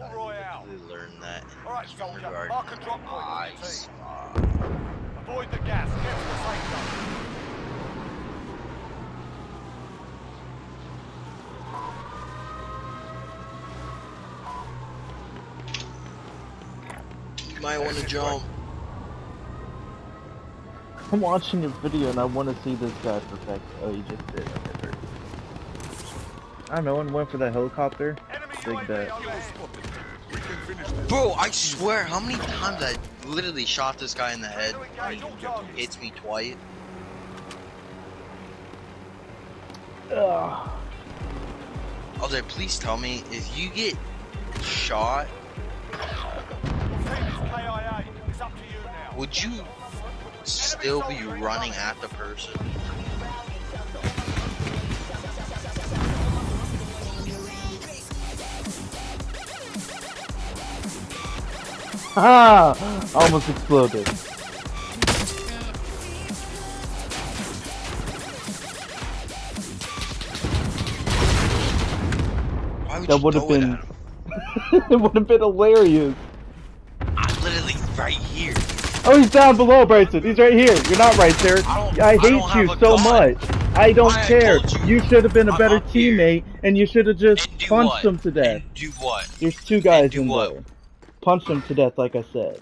Battle Royale. Learned that. All right, soldier. Mark a drop point for your team. Avoid the gas. Get to the safe zone. Might want to jump. I'm watching his video and I want to see this guy protect. Oh, he just did. I don't know. One went for that helicopter. Big bet. Bro, I swear, how many times I literally shot this guy in the head? He hits me twice. I was like, please tell me if you get shot. Would you still be running at the person? Ah! Almost exploded. That would have been. It would have been hilarious. I'm literally right here. Oh, he's down below, Bryson. He's right here. You're not right there. I hate you so much. I don't care. You should have been a better teammate, and you should have just punched him to death. Do what? There's two guys in there. Punch him to death, like I said.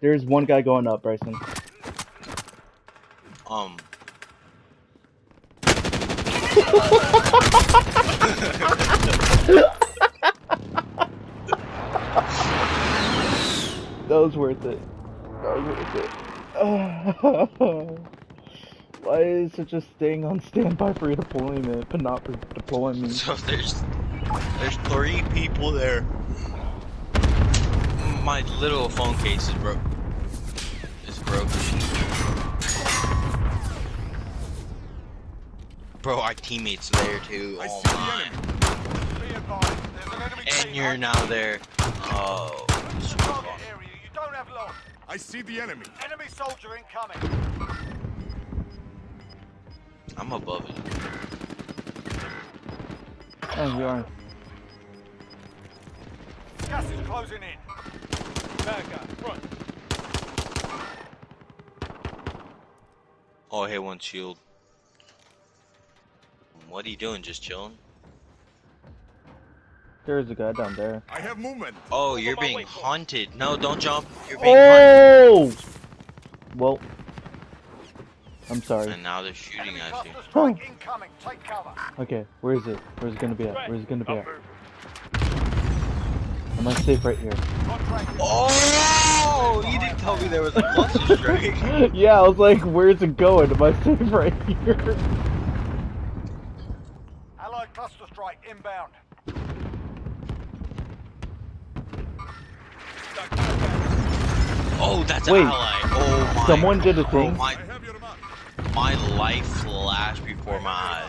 There's one guy going up, Bryson. That was worth it. Why is it just staying on standby for deployment, but not for deployment? So there's three people there. My little phone case is broke. It's broken. Bro, our teammates are there too. Oh my. And you're now there. Oh. I see the enemy. Enemy soldier incoming. I'm above it. Oh, you are. Gas is closing in. Berger, front. Oh, I hit one shield. What are you doing? Just chilling? There's a guy down there. I have movement. Oh, you're being hunted. No, don't jump. You're being hunted. Well, I'm sorry. And now they're shooting at you. Oh. Okay, where is it? Where's it gonna be at? Where's it gonna be at? Am I safe right here? Oh! You didn't tell me there was a cluster strike. Yeah, I was like, where's it going? Am I safe right here? Allied cluster strike inbound. Oh, that's an ally. Oh my. Someone did a thing. My life flashed before my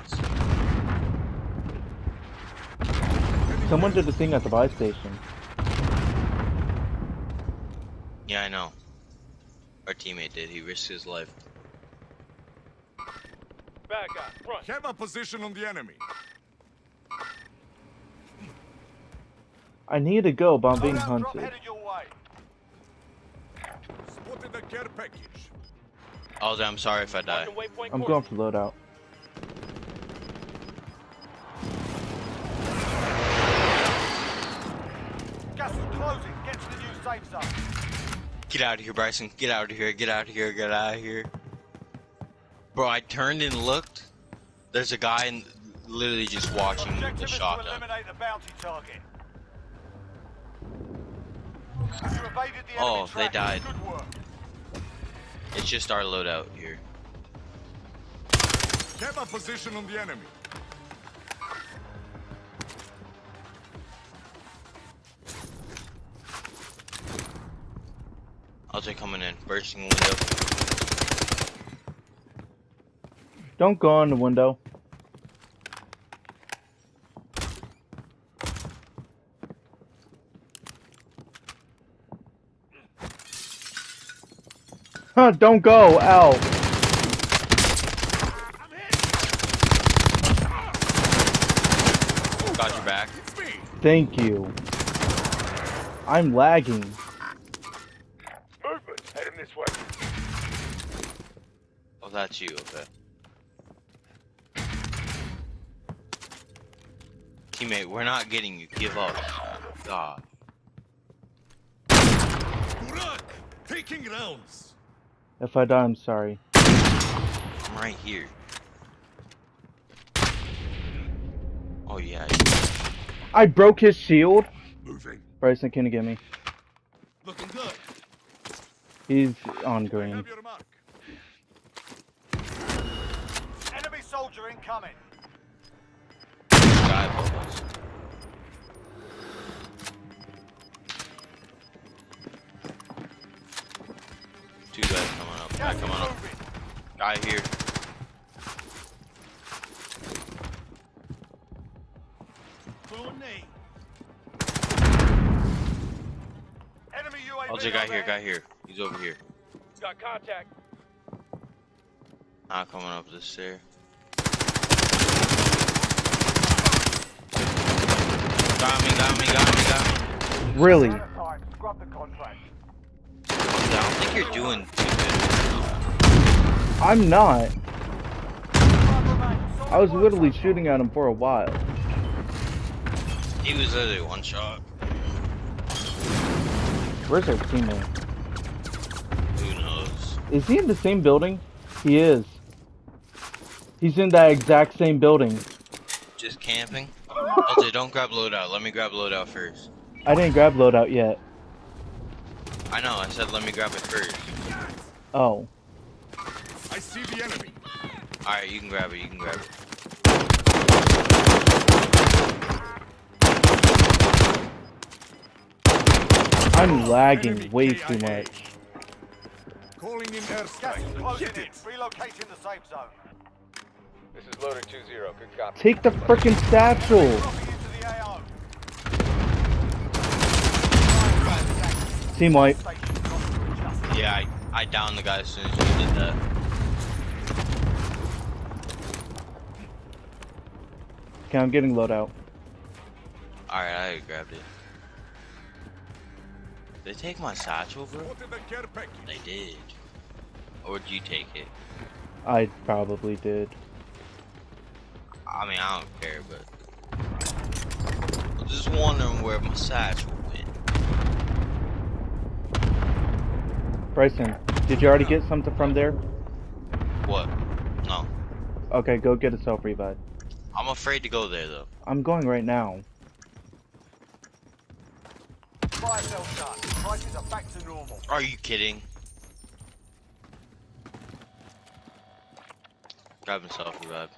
eyes. Someone did a thing at the buy station. Yeah, I know. Our teammate did. He risked his life. Back up. Run. Have a position on the enemy. I need to go, but I'm being hunted. Oh, I'm sorry if I die. I'm going for loadout. Gas is closing. Get to the new safe zone. Get out of here, Bryson. Get out of here. Get out of here. Get out of here. Bro, I turned and looked. There's a guy in, literally just watching the shotgun. To eliminate the bounty target. Oh, they died. It's just our loadout here. Get my position on the enemy. I'll take coming in. Bursting window. Don't go on the window. Don't go, ow. Got your back. Thank you. I'm lagging. Perfect. Head him this way. Oh, that's you, okay. Teammate, we're not getting you. Give up. God. Burak, taking rounds. If I die, I'm sorry. I'm right here. Oh yeah. I broke his shield. Moving. Bryson can't get me. Looking good. He's on green. Enemy soldier incoming. Two guys coming up. Guy coming up. Guy here. I'll take guy here. He's over here. Got contact. Not coming up this stair. Got me. Really? I don't think you're doing too good. I'm not. I was literally shooting at him for a while. He was literally one shot. Where's our teammate? Who knows? Is he in the same building? He is. He's in that exact same building. Just camping? LJ, don't grab loadout. Let me grab loadout first. I didn't grab loadout yet. I know. I said let me grab it first. Oh. I see the enemy. All right, you can grab it. You can grab it. I'm lagging way too much. Calling in airstrike. Get it. Relocating the safe zone. This is loader 2-0. Good copy. Take the frickin' satchel. Team white. Yeah, I downed the guy as soon as you did that. Okay, I'm getting loadout. Alright, I grabbed it. Did they take my satchel, bro? They did. Or did you take it? I probably did. I mean, I don't care, but I'm just wondering where my satchel went. Bryson, did you already get something from there? What? No. Okay, go get a self-revive. I'm afraid to go there, though. I'm going right now. Fire cell shot. Prices are back to normal. Are you kidding? Grabbing self-revive.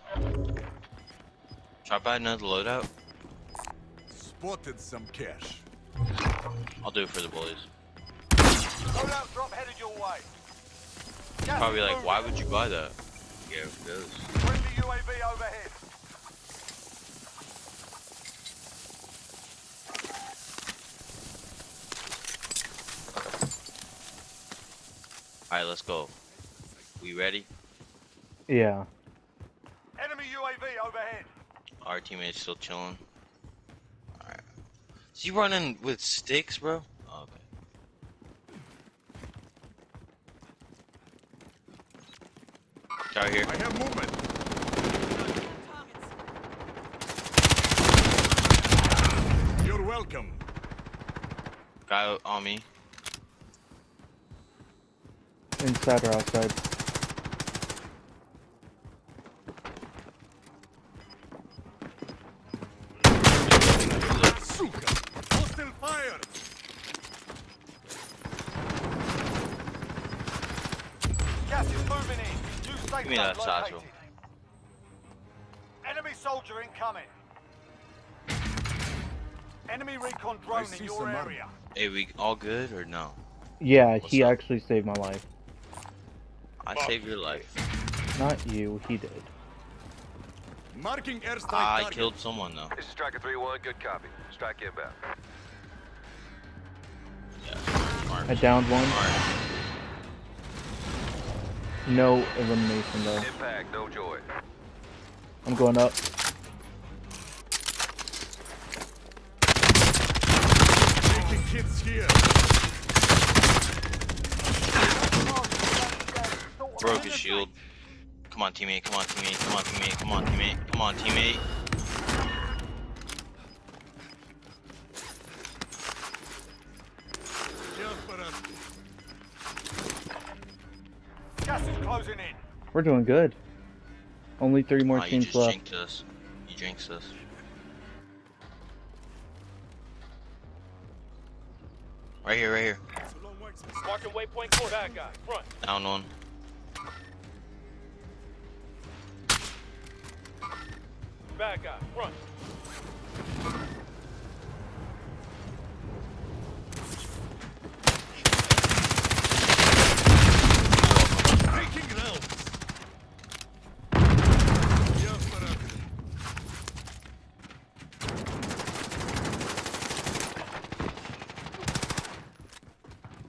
Should I buy another loadout? Spotted some cash. I'll do it for the boys. Loadout drop headed your way. Probably like, why would you buy that? Yeah, it does. Bring the UAV overhead. Alright, let's go. We ready? Yeah. Enemy UAV overhead. Our teammate's still chilling. Alright. Is he running with sticks, bro? Oh, okay. It's out here. I have movement. You're welcome. Guy on me. Inside or outside? Hostile fire! Gas is moving in. New safe zone. Give me that satchel. Enemy soldier incoming. Enemy recon drone in your area. Hey, we all good or no? Yeah, he actually saved my life. I saved your life. Not you, he did. Marking airstrike. I killed someone though. This is Striker 3-1, good copy. Strike inbound. Yeah, I downed one. Mark. No elimination though. Impact, no joy. I'm going up. It's here. Broke his shield. Come on, teammate. Come on, teammate. Come on, teammate. Come on, teammate. Come on, teammate. Gas is closing in. We're doing good. Only 3 more teams left. You just jinxed us. You jinxed us. Right here, right here. Marking waypoint for that guy. Front. Down one. Bad guy. Front.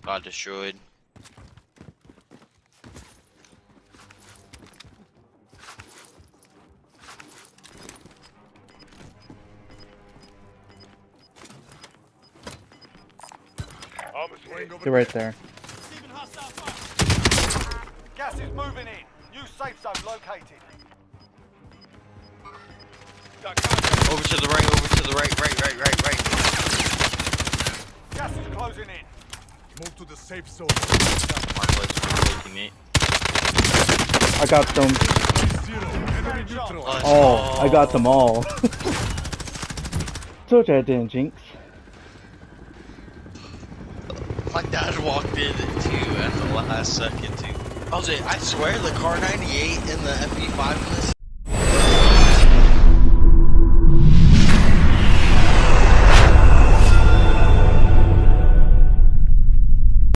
Got destroyed. They're right there. Gas is moving in. New safe zone located. Over to the right, over to the right. Gas is closing in. Move to the safe zone. I got them. Oh, I got them all. Told you I didn't jinx. My dad walked in too at the last second too. I swear the car 98 and the MP5 in this